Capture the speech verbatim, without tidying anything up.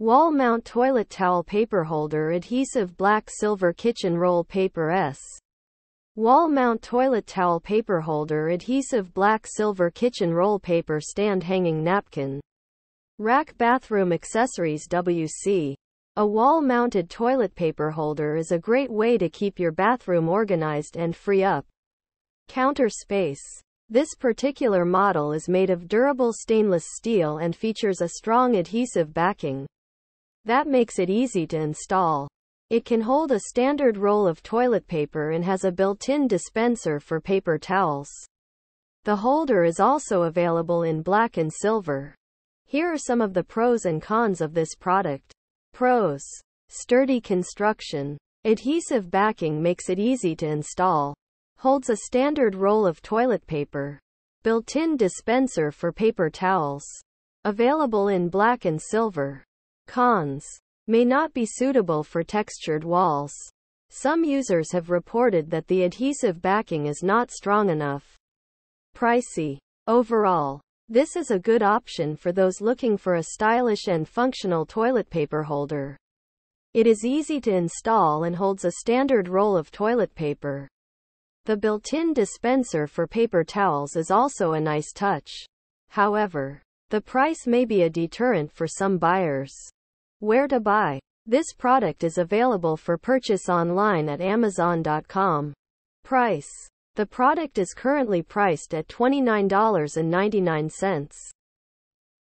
Wall mount toilet towel paper holder, adhesive black silver kitchen roll paper S. Wall mount toilet towel paper holder, adhesive black silver kitchen roll paper stand, hanging napkin. Rack bathroom accessories W C. A wall mounted toilet paper holder is a great way to keep your bathroom organized and free up counter space. This particular model is made of durable stainless steel and features a strong adhesive backing that makes it easy to install. It can hold a standard roll of toilet paper and has a built-in dispenser for paper towels. The holder is also available in black and silver. Here are some of the pros and cons of this product. Pros: sturdy construction. Adhesive backing makes it easy to install. Holds a standard roll of toilet paper. Built-in dispenser for paper towels. Available in black and silver. Cons: may not be suitable for textured walls. Some users have reported that the adhesive backing is not strong enough. Pricey. Overall, this is a good option for those looking for a stylish and functional toilet paper holder. It is easy to install and holds a standard roll of toilet paper. The built-in dispenser for paper towels is also a nice touch. However, the price may be a deterrent for some buyers. Where to buy? This product is available for purchase online at Amazon dot com. Price. The product is currently priced at twenty-nine dollars and ninety-nine cents.